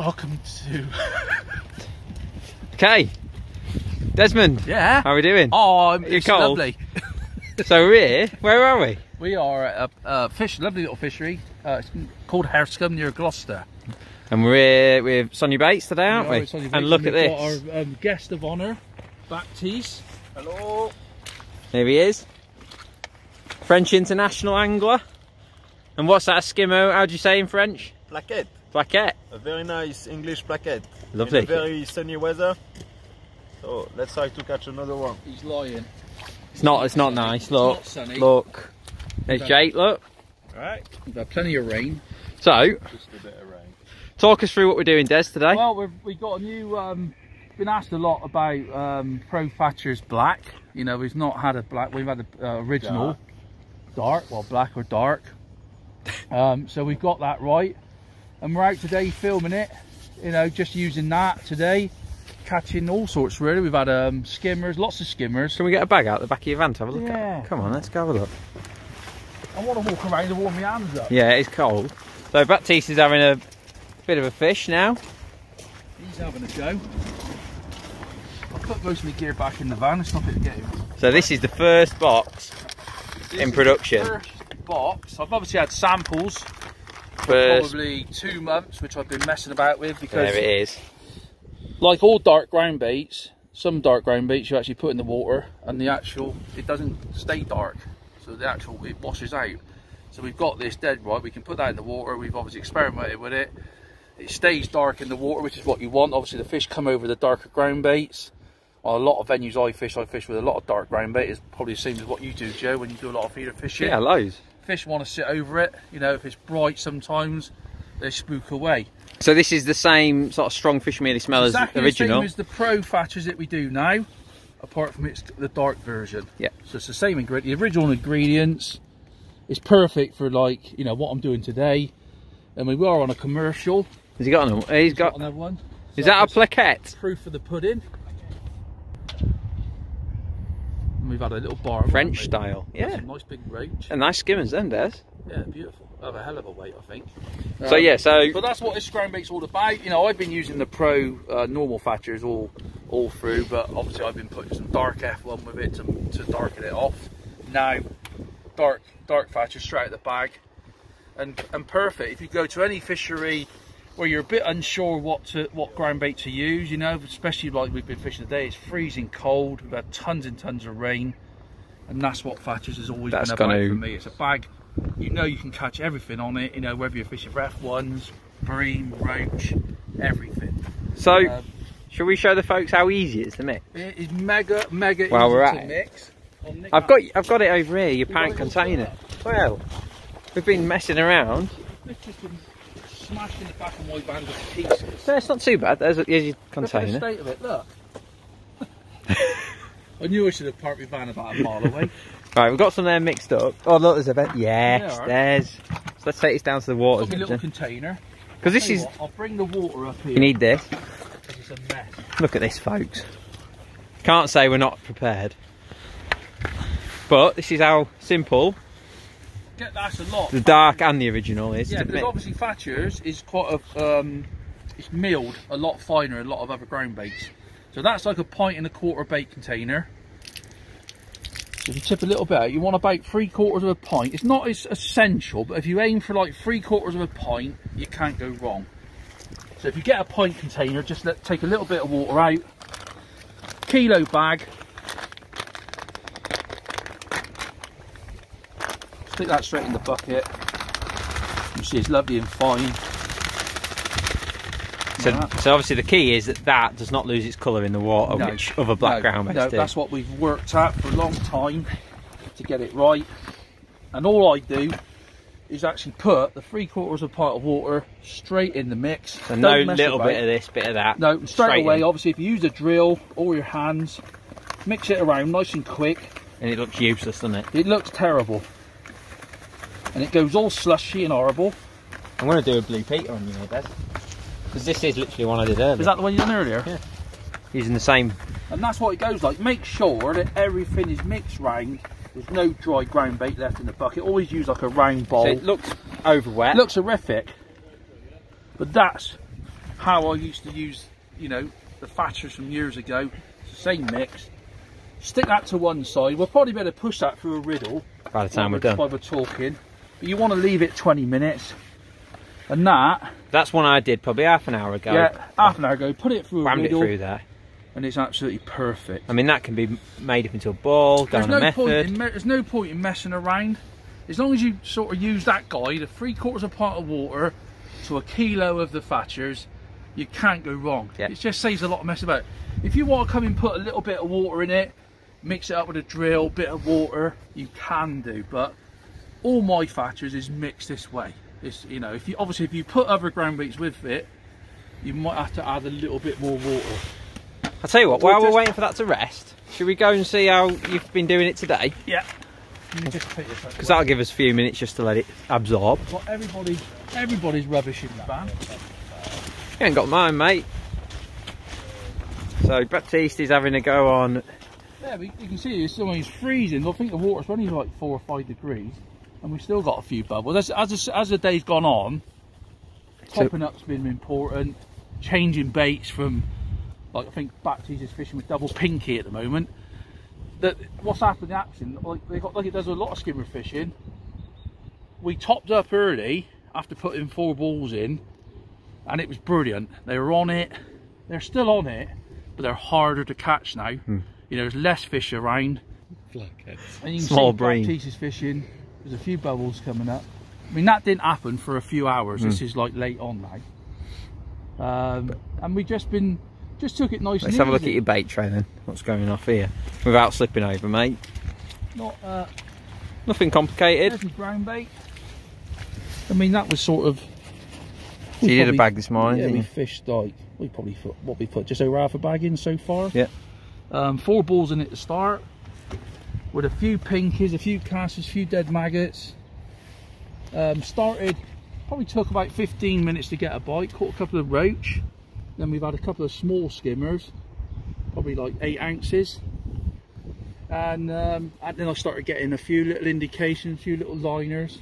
Welcome to... Okay, Desmond. Yeah? How are we doing? Oh, it's lovely. So we're here, where are we? We are at a lovely little fishery. It's called Harescombe near Gloucester. And we're here with Sonubaits today, aren't we? And look at this. We've got our guest of honour, Baptiste. Hello. There he is. French international angler. And what's that skimmo? How do you say in French? Plaquette. Plaquette. A very nice English plaquette. Lovely. In a very sunny weather. So let's try to catch another one. He's lying. It's not nice. Look. It's not sunny. Look. There's Jake, look. Alright. We've had plenty of rain. So, just a bit of rain. Talk us through what we're doing, Des, today. Well, we've got a new, been asked a lot about Pro Thatchers Black. You know, we've not had a black, we've had a original. Dark, well, black or dark. So we've got that right. And we're out today filming it, you know, just using that today. Catching all sorts, really. We've had skimmers, lots of skimmers. Can we get a bag out the back of your van to have a look at it? Come on, let's go have a look. I want to walk around and warm my hands up. Yeah, it's cold. So Baptiste is having a bit of a fish now. He's having a go. I put most of my gear back in the van. It's not going to get him. So this is the first box in production. First box. I've obviously had samples for probably 2 months, which I've been messing about with because there it is. Like all dark ground baits, some dark ground baits you actually put in the water, and the actual it doesn't stay dark, so the actual it washes out. So we've got this dead right. We can put that in the water. We've obviously experimented with it. It stays dark in the water, which is what you want. Obviously the fish come over the darker ground baits. On a lot of venues I fish with a lot of dark ground bait. It's probably the same as what you do, Joe, when you do a lot of feeder fishing. Yeah, loads. Fish want to sit over it, you know, if it's bright sometimes they spook away. So this is the same sort of strong fish mealy smell exactly as the original. It's the same as the Pro Thatchers that we do now, apart from it's the dark version. Yeah. So it's the same ingredient, the original ingredients. It's perfect for, like, you know, what I'm doing today. And we are on a commercial. Has he got another? He's got another one. So is that a plaquette? Proof of the pudding. And we've had a little bar. French style, yeah. Some nice big roach. And nice skimmers then, Des. Yeah, beautiful. Have a hell of a weight, I think. So yeah, so. But that's what this ground bait's all about. You know, I've been using the Pro normal Thatchers all through, but obviously I've been putting some dark F1 with it to darken it off. Now, dark Thatchers straight out the bag, and perfect. If you go to any fishery where you're a bit unsure what ground bait to use, you know, especially like we've been fishing today, it's freezing cold, we've had tons and tons of rain, and that's what Thatchers has always been about for me. It's a bag, you know, you can catch everything on it, you know, whether you're fishing for F1s, bream, roach, everything. So, shall we show the folks how easy it is to mix? It is mega, mega easy to mix. I've got it over here, your pant container. Well, we've been messing around. It's just been smashed in the back of my van with pieces. No, it's not too bad. There's your container. Look at the state of it, look. I knew I should have parked my van about a mile away. Right, we've got some there mixed up. Oh, look, there's a bit. Yes, yeah, there's. So let's take this down to the water. It's got a little container. Because this is. What, I'll bring the water up here. You need this. It's a mess. Look at this, folks. Can't say we're not prepared. But this is how simple. That's a lot. The dark and the original is. Yeah, because obviously Thatchers is quite a, it's milled a lot finer than a lot of other ground baits. So that's like a 1.25 pint bait container. So if you tip a little bit out, you want about 3/4 of a pint. It's not as essential, but if you aim for like 3/4 of a pint, you can't go wrong. So if you get a pint container, just take a little bit of water out, kilo bag. Stick that straight in the bucket. You see it's lovely and fine. So obviously the key is that does not lose its colour in the water, which other black ground baits do. That's what we've worked at for a long time to get it right. And all I do is actually put the 3/4 of a pint of water straight in the mix. So no little bit of this, bit of that. No, straight away. Obviously if you use a drill or your hands, mix it around nice and quick. And it looks useless, doesn't it? It looks terrible. And it goes all slushy and horrible. I'm going to do a Blue Peter on you here, Des. Because this is literally one I did earlier. Is that the one you done earlier? Yeah. Using the same. And that's what it goes like. Make sure that everything is mixed round. There's no dry ground bait left in the bucket. Always use like a round bowl. So it looks over wet. It looks horrific. But that's how I used to use, you know, the Thatchers from years ago. It's the same mix. Stick that to one side. We'll probably better push that through a riddle by the time we're done, by the talking. But you want to leave it 20 minutes. And that's one I did probably half an hour ago. Yeah, half an hour ago. Put it through a riddle. Rammed it through there. And it's absolutely perfect. I mean, that can be made up into a ball, down a method. There's no point in messing around. As long as you sort of use that guide, a 3/4 of a pint of water to a kilo of the Thatchers, you can't go wrong. Yep. It just saves a lot of mess about. If you want to come and put a little bit of water in it, mix it up with a drill, bit of water, you can do. But all my Thatchers is mixed this way. It's, you know, if you obviously if you put other ground beets with it, you might have to add a little bit more water. I'll tell you what, while we're waiting for that to rest, should we go and see how you've been doing it today? Yeah. Because that'll give us a few minutes just to let it absorb. Well, everybody's rubbish in the van. You ain't got mine, mate. So Baptiste is having a go on. Yeah, but you can see it's almost freezing. I think the water's only like 4 or 5 degrees, and we've still got a few bubbles. As the day's gone on, topping up's been important. Changing baits from, like, I think Baptiste is fishing with double pinky at the moment. That what's happened in action, like it does with a lot of skimmer fishing. We topped up early after putting 4 balls in, and it was brilliant. They were on it, they're still on it, but they're harder to catch now. You know, there's less fish around. And you can see Baptiste is fishing. There's a few bubbles coming up. I mean, that didn't happen for a few hours. This is like late on now. And we've just been. Just took it nice. Let's have a look at your bait tray then. What's going off here? Without slipping over, mate. Not nothing complicated. There's brown bait. I mean, that was sort of. So you did a bag this morning. Yeah, didn't you? We fished like we probably put what we put just over half a bag in so far. Yeah. 4 balls in at the start, with a few pinkies, a few casters, a few dead maggots. Started. Probably took about 15 minutes to get a bite. Caught a couple of roach. Then we've had a couple of small skimmers, probably like 8 ounces, and then I started getting a few little indications, a few little liners.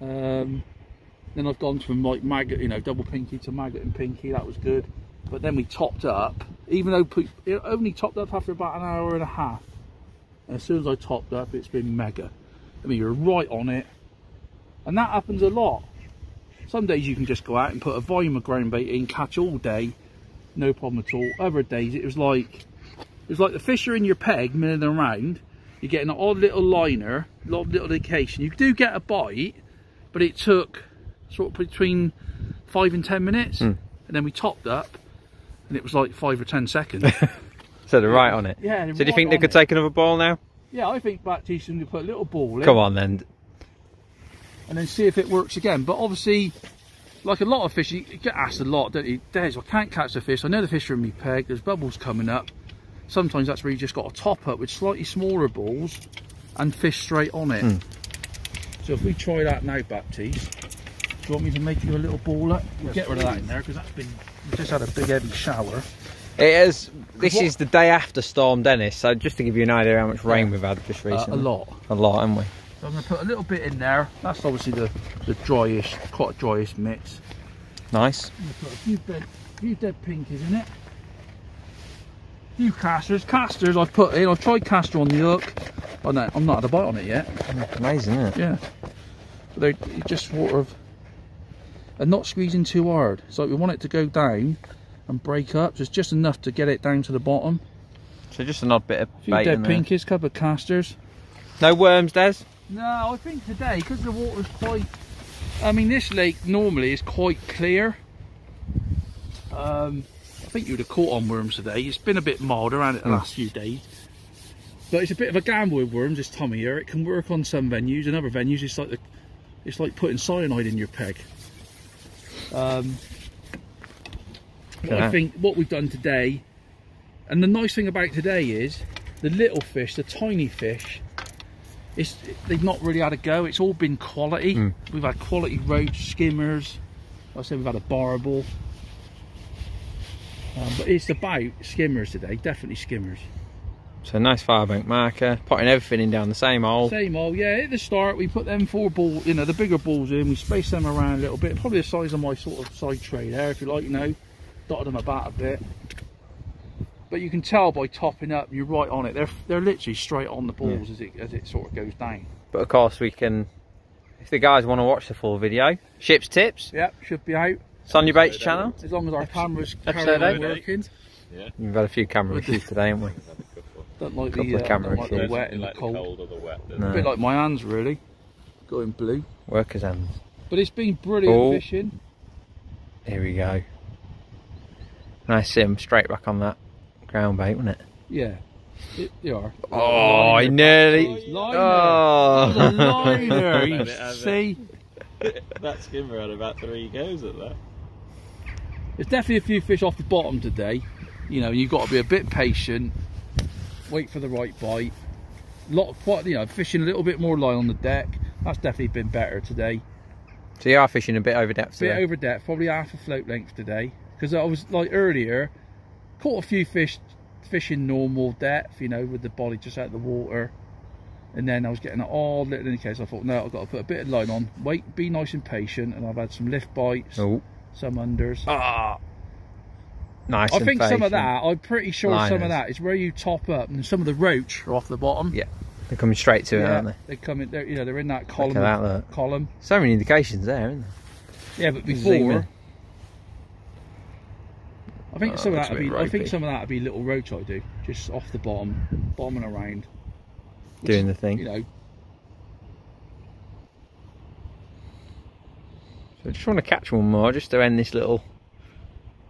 Then I've gone from like maggot, you know, double pinky to maggot and pinky. That was good. But then we topped up, even though it only topped up after about 1.5 hours. And as soon as I topped up, it's been mega. I mean, you're right on it, and that happens a lot. Some days you can just go out and put a volume of ground bait in, catch all day, no problem at all. Other days it was like the fish are in your peg milling around, you're getting an odd little liner, a lot of little indication. You do get a bite, but it took sort of between 5 and 10 minutes. And then we topped up and it was like 5 or 10 seconds. So they're right on it. Yeah. So do you think they could take another ball now? Yeah, I think Baptiste can put a little ball in. Come on then. And then see if it works again. But obviously, like a lot of fish, you get asked a lot, don't you? Des, I can't catch the fish. I know the fish are in my peg. There's bubbles coming up. Sometimes that's where you just got to top up with slightly smaller balls and fish straight on it. So if we try that now, Baptiste, do you want me to make you a little ball up? Yes, get rid of that in there, because that's been. We just had a big heavy shower. It is. This is the day after Storm Dennis. So just to give you an idea how much rain we've had just recently. A lot. A lot, haven't we? So I'm going to put a little bit in there. That's obviously the dryish, quite a dryish mix. Nice. I'm going to put a few dead pinkies in it. A few casters. Casters I've put in. I've tried caster on the hook. Oh no, I'm not had a bite on it yet. That's amazing, isn't it? Yeah. But they're just sort of... And not squeezing too hard. So we want it to go down and break up. So it's just enough to get it down to the bottom. So just an odd bit of bait. A few dead pinkies, a couple of casters. No worms, Des? No, I think today, because the water's quite... I mean, this lake normally is quite clear. I think you would have caught on worms today. It's been a bit milder, hasn't it, the last few days. But it's a bit of a gamble with worms this time of year. It can work on some venues, and other venues it's like putting cyanide in your peg. I think what we've done today, and the nice thing about today is, the little fish, the tiny fish, they've not really had a go. It's all been quality. We've had quality roach, skimmers. Like I said, we've had a barbel. But it's about skimmers today, definitely skimmers. So nice firebank marker, potting everything in down the same hole. Same hole, yeah. At the start, we put them 4 balls, you know, the bigger balls in. We space them around a little bit, probably the size of my sort of side tray there, if you like, you know. dotted them about a bit. But you can tell by topping up, you're right on it. They're literally straight on the balls, yeah, as it sort of goes down. But of course we can, if the guys want to watch the full video, Shipp's Tips. Yep, should be out. Sonubaits channel. As long as our cameras carry on working. Yeah. We've had a few camera issues today, haven't we? Don't like the wet and cold. No. A bit like my hands really, going blue. Workers' hands. But it's been brilliant fishing. Here we go. Nice sim, straight back on that ground bait, wasn't it? Yeah. You are. Oh, I nearly. Liner. Oh, the liner. You see? That skimmer had about 3 goes at that. There's definitely a few fish off the bottom today. You know, you've got to be a bit patient. Wait for the right bite. Fishing a little bit more line on the deck. That's definitely been better today. So you are fishing a bit over depth today? A bit over depth, probably half a float length today. Because I was, like earlier, caught a few fish fishing normal depth, you know, with the body just out of the water. And then I was getting an odd little indicator. So I thought, no, I've got to put a bit of line on. Wait, be nice and patient. And I've had some lift bites, some unders. Ah! Nice. I think some of that, I'm pretty sure liners. Some of that is where you top up, and some of the roach are off the bottom. Yeah, they're coming straight to it, aren't they? They're coming, you know, they're in that column. Look at that, look. So many indications there, isn't there? Yeah, but before, I think some of that would be, I think some of that would be little roach I do, just off the bottom, bombing around, which, doing the thing. You know. So I just want to catch one more, just to end this little.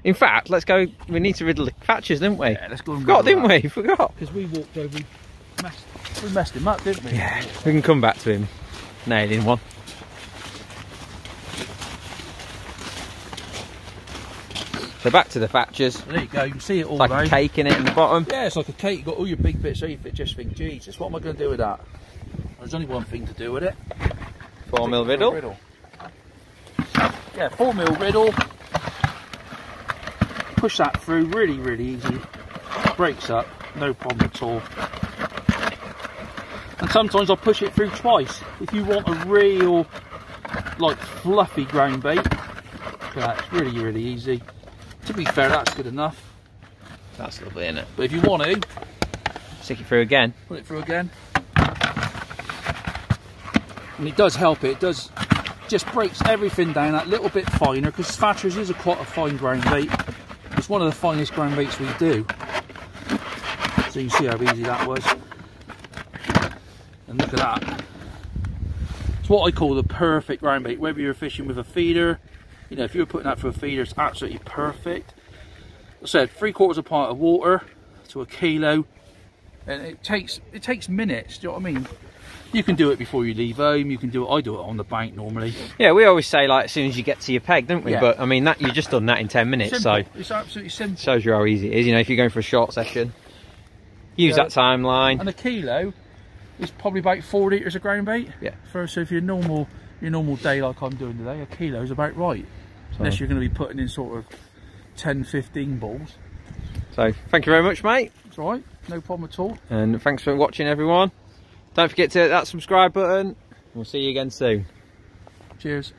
In fact, let's go. We need to riddle the Thatchers, didn't we? Yeah, let's go and Forgot. Because we walked over, we messed him up, didn't we? Yeah, we can come back to him, nailing one. So back to the Thatchers. There you go. You can see it all. It's like a cake in it in the bottom. Yeah, it's like a cake. You've got all your big bits in it. Just think, Jesus, what am I going to do with that? There's only one thing to do with it. 4mm riddle. Yeah, 4mm riddle. Push that through, really, really easy. Breaks up, no problem at all. And sometimes I'll push it through twice. If you want a real, like, fluffy ground bait, that's really, really easy. To be fair, that's good enough. That's lovely, isn't it? But if you want to, stick it through again. Put it through again. And it does help, it does just breaks everything down that little bit finer, because Thatchers is quite a fine ground bait. It's one of the finest ground baits we do. So you see how easy that was. And look at that. It's what I call the perfect ground bait. Whether you're fishing with a feeder, you know, if you were putting that for a feeder, it's absolutely perfect. I said 3/4 a pint of water to 1 kilo. And it takes minutes, do you know what I mean? You can do it before you leave home, you can do it, I do it on the bank normally. Yeah, we always say like as soon as you get to your peg, don't we? Yeah. But I mean that, you've just done that in 10 minutes, simple. So... It's absolutely simple. Shows you how easy it is, you know, if you're going for a short session. Use that timeline. And 1 kilo is probably about 4 litres of ground bait. Yeah. So if you're normal, your normal day like I'm doing today, 1 kilo is about right. So. Unless you're going to be putting in sort of 10, 15 balls. So, thank you very much, mate. It's all right, no problem at all. And thanks for watching, everyone. Don't forget to hit that subscribe button. We'll see you again soon. Cheers.